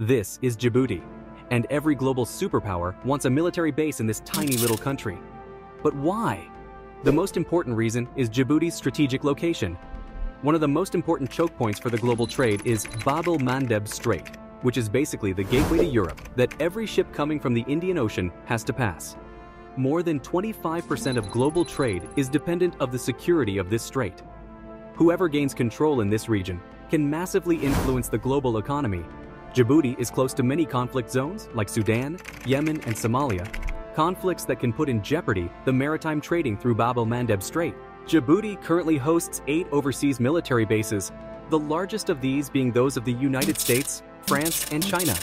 This is Djibouti, and every global superpower wants a military base in this tiny little country. But why? The most important reason is Djibouti's strategic location. One of the most important choke points for the global trade is Bab-el-Mandeb Strait, which is basically the gateway to Europe that every ship coming from the Indian Ocean has to pass. More than 25% of global trade is dependent on the security of this strait. Whoever gains control in this region can massively influence the global economy. Djibouti is close to many conflict zones like Sudan, Yemen, and Somalia, conflicts that can put in jeopardy the maritime trading through Bab-el-Mandeb Strait. Djibouti currently hosts 8 overseas military bases, the largest of these being those of the United States, France, and China.